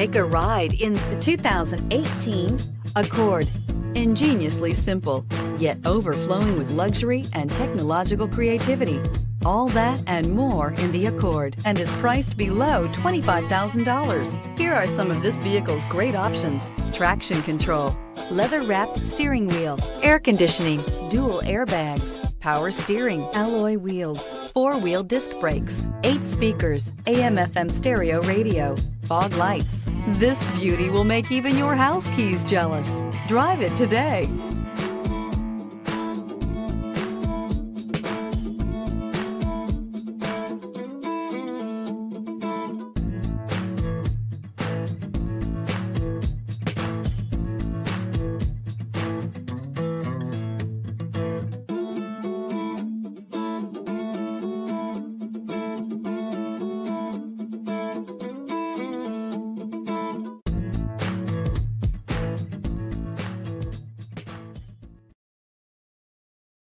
Take a ride in the 2018 Accord. Ingeniously simple, yet overflowing with luxury and technological creativity. All that and more in the Accord, and is priced below $25,000. Here are some of this vehicle's great options: traction control, leather-wrapped steering wheel, air conditioning, dual airbags, power steering, alloy wheels, four-wheel disc brakes, 8 speakers, AM/FM stereo radio, fog lights. This beauty will make even your house keys jealous. Drive it today.